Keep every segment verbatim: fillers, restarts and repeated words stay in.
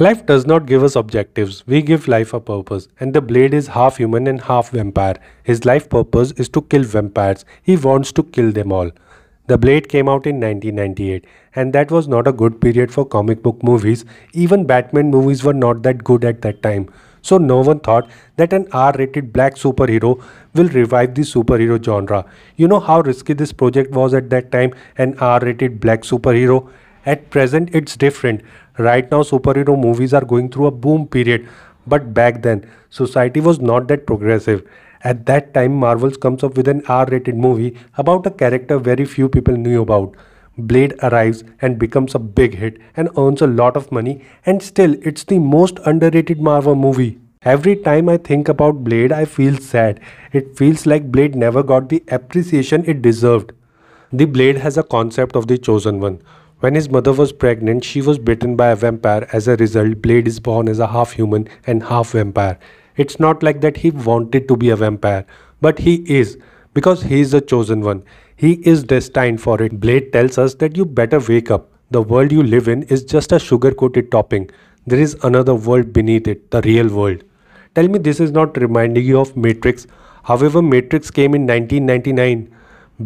Life does not give us objectives, we give life a purpose, and the Blade is half human and half vampire. His life purpose is to kill vampires, he wants to kill them all. The Blade came out in nineteen ninety-eight, and that was not a good period for comic book movies. Even Batman movies were not that good at that time. So no one thought that an R rated black superhero will revive the superhero genre. You know how risky this project was at that time, an R rated black superhero? At present it's different. Right now superhero movies are going through a boom period, but back then society was not that progressive. At that time Marvel comes up with an R rated movie about a character very few people knew about. Blade arrives and becomes a big hit and earns a lot of money, and still it's the most underrated Marvel movie. Every time I think about Blade I feel sad. It feels like Blade never got the appreciation it deserved. The Blade has a concept of the chosen one. When his mother was pregnant, she was bitten by a vampire. As a result, Blade is born as a half human and half vampire. It's not like that he wanted to be a vampire, but he is, because he is the chosen one. He is destined for it. Blade tells us that you better wake up. The world you live in is just a sugar-coated topping. There is another world beneath it, the real world. Tell me this is not reminding you of Matrix. However, Matrix came in nineteen ninety-nine.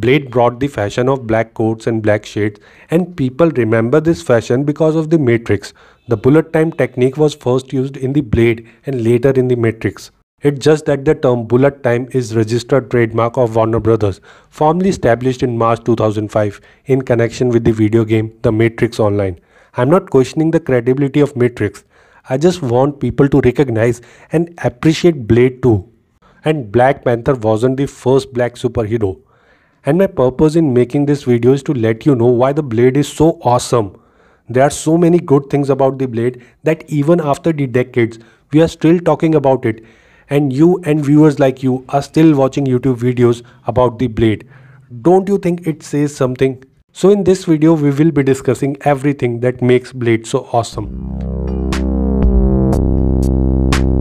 Blade brought the fashion of black coats and black shades, and people remember this fashion because of the Matrix. The bullet time technique was first used in the Blade and later in the Matrix. It's just that the term bullet time is registered trademark of Warner Brothers, formally established in March two thousand five in connection with the video game The Matrix Online. I'm not questioning the credibility of Matrix. I just want people to recognize and appreciate Blade too. And Black Panther wasn't the first black superhero. And my purpose in making this video is to let you know why the Blade is so awesome. There are so many good things about the Blade that even after the decades, we are still talking about it. And you and viewers like you are still watching YouTube videos about the Blade. Don't you think it says something? So in this video, we will be discussing everything that makes Blade so awesome.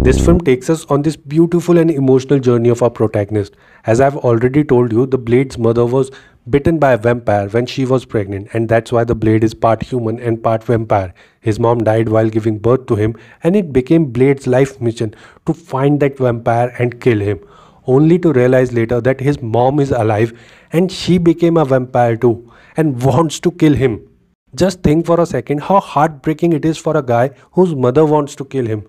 This film takes us on this beautiful and emotional journey of our protagonist. As I've already told you, the Blade's mother was bitten by a vampire when she was pregnant, and that's why the Blade is part human and part vampire. His mom died while giving birth to him, and it became Blade's life mission to find that vampire and kill him, only to realize later that his mom is alive and she became a vampire too and wants to kill him. Just think for a second how heartbreaking it is for a guy whose mother wants to kill him.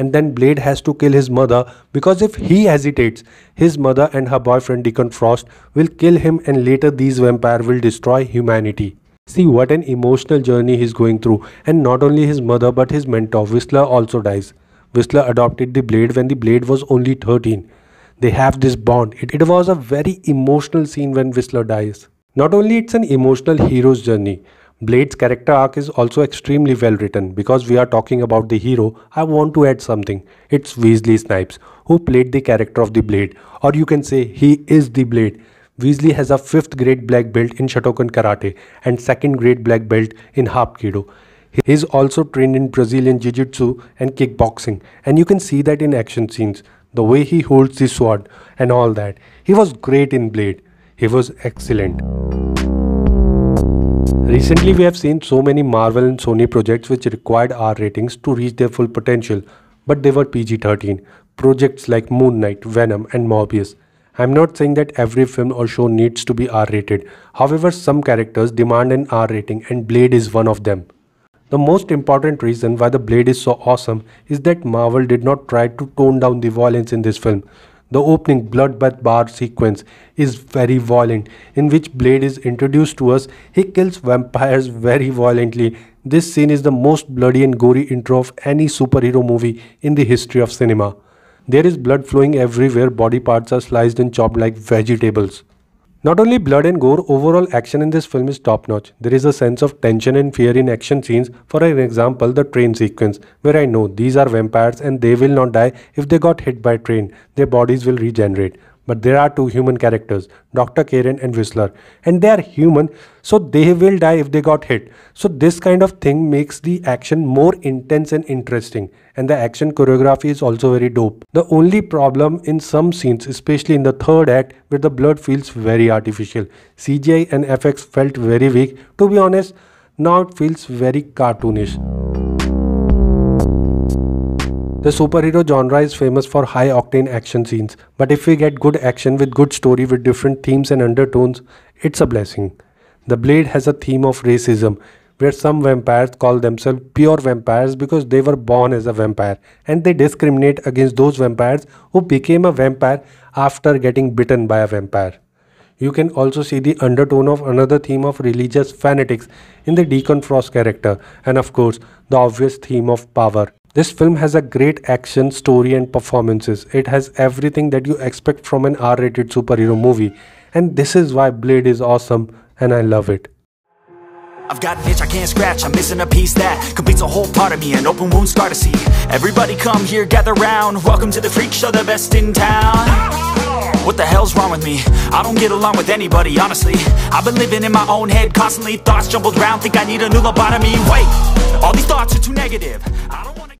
And then Blade has to kill his mother, because if he hesitates, his mother and her boyfriend Deacon Frost will kill him, and later these vampires will destroy humanity. See what an emotional journey he's going through, and not only his mother but his mentor Whistler also dies. Whistler adopted the Blade when the Blade was only thirteen. They have this bond. It, it was a very emotional scene when Whistler dies. Not only it's an emotional hero's journey, Blade's character arc is also extremely well written. Because we are talking about the hero, I want to add something. It's Wesley Snipes who played the character of the Blade, or you can say he is the Blade. Wesley has a fifth grade black belt in Shotokan Karate and second grade black belt in Hapkido. He is also trained in Brazilian Jiu Jitsu and Kickboxing, and you can see that in action scenes, the way he holds the sword and all that. He was great in Blade. He was excellent. Recently, we have seen so many Marvel and Sony projects which required R ratings to reach their full potential, but they were P G thirteen. Projects like Moon Knight, Venom and Morbius. I'm not saying that every film or show needs to be R rated. However, some characters demand an R rating, and Blade is one of them. The most important reason why the Blade is so awesome is that Marvel did not try to tone down the violence in this film. The opening bloodbath bar sequence is very violent, in which Blade is introduced to us. He kills vampires very violently. This scene is the most bloody and gory intro of any superhero movie in the history of cinema. There is blood flowing everywhere, body parts are sliced and chopped like vegetables. Not only blood and gore, overall action in this film is top-notch. There is a sense of tension and fear in action scenes. For an example, the train sequence, where I know these are vampires and they will not die if they got hit by a train. Their bodies will regenerate. But there are two human characters, Doctor Karen and Whistler. And they are human, so they will die if they got hit. So this kind of thing makes the action more intense and interesting. And the action choreography is also very dope. The only problem in some scenes, especially in the third act, where the blood feels very artificial. C G I and F X felt very weak. To be honest, now it feels very cartoonish. The superhero genre is famous for high-octane action scenes, but if we get good action with good story with different themes and undertones, it's a blessing. The Blade has a theme of racism, where some vampires call themselves pure vampires because they were born as a vampire, and they discriminate against those vampires who became a vampire after getting bitten by a vampire. You can also see the undertone of another theme of religious fanatics in the Deacon Frost character, and of course, the obvious theme of power. This film has a great action, story and performances. It has everything that you expect from an R rated superhero movie, and this is why Blade is awesome and I love it. I've got an itch I can't scratch, I'm missing a piece that completes a whole part of me, an open wound scar to see. Everybody come here, gather round, welcome to the freak show, the best in town. What the hell's wrong with me? I don't get along with anybody, honestly. I've been living in my own head constantly, thoughts jumbled round, think I need a new lobotomy. Wait, all these thoughts are too negative. I don't